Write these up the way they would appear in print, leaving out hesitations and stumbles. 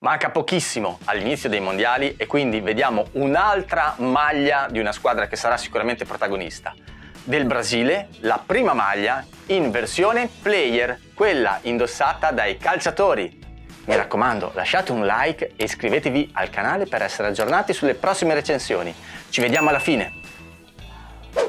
Manca pochissimo all'inizio dei mondiali e quindi vediamo un'altra maglia di una squadra che sarà sicuramente protagonista. Del Brasile, la prima maglia in versione player, quella indossata dai calciatori. Mi raccomando, lasciate un like e iscrivetevi al canale per essere aggiornati sulle prossime recensioni. Ci vediamo alla fine!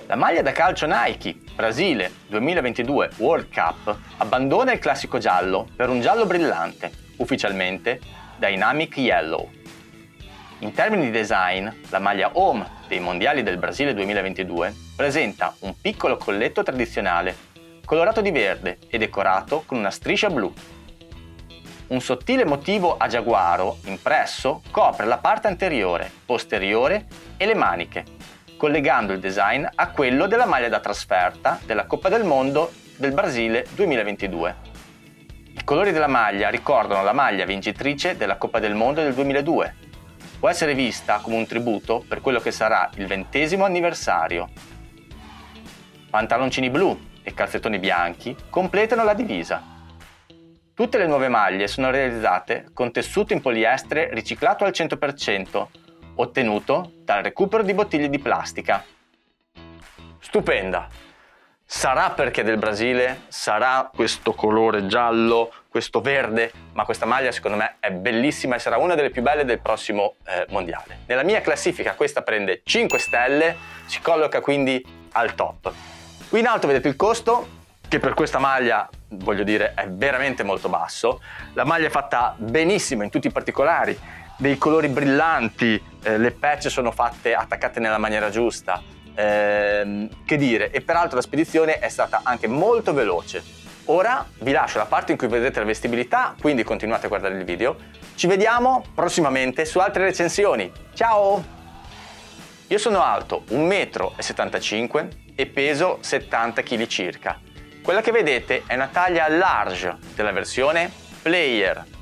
La maglia da calcio Nike Brasile 2022 World Cup abbandona il classico giallo per un giallo brillante, ufficialmente Dynamic Yellow. In termini di design, la maglia home dei mondiali del Brasile 2022 presenta un piccolo colletto tradizionale, colorato di verde e decorato con una striscia blu. Un sottile motivo a giaguaro impresso copre la parte anteriore, posteriore e le maniche, collegando il design a quello della maglia da trasferta della Coppa del Mondo del Brasile 2022. I colori della maglia ricordano la maglia vincitrice della Coppa del Mondo del 2002. Può essere vista come un tributo per quello che sarà il 20° anniversario. Pantaloncini blu e calzettoni bianchi completano la divisa. Tutte le nuove maglie sono realizzate con tessuto in poliestere riciclato al 100%, ottenuto dal recupero di bottiglie di plastica. Stupenda! Sarà perché del Brasile, sarà questo colore giallo, questo verde, ma questa maglia secondo me è bellissima e sarà una delle più belle del prossimo mondiale. Nella mia classifica questa prende 5 stelle, si colloca quindi al top. Qui in alto vedete il costo, che per questa maglia, voglio dire, è veramente molto basso. La maglia è fatta benissimo in tutti i particolari, dei colori brillanti, le patch sono fatte attaccate nella maniera giusta. Che dire, e peraltro la spedizione è stata anche molto veloce. Ora vi lascio la parte in cui vedrete la vestibilità, quindi continuate a guardare il video. Ci vediamo prossimamente su altre recensioni. Ciao! Io sono alto 1,75 m e peso 70 kg circa. Quella che vedete è una taglia large della versione player.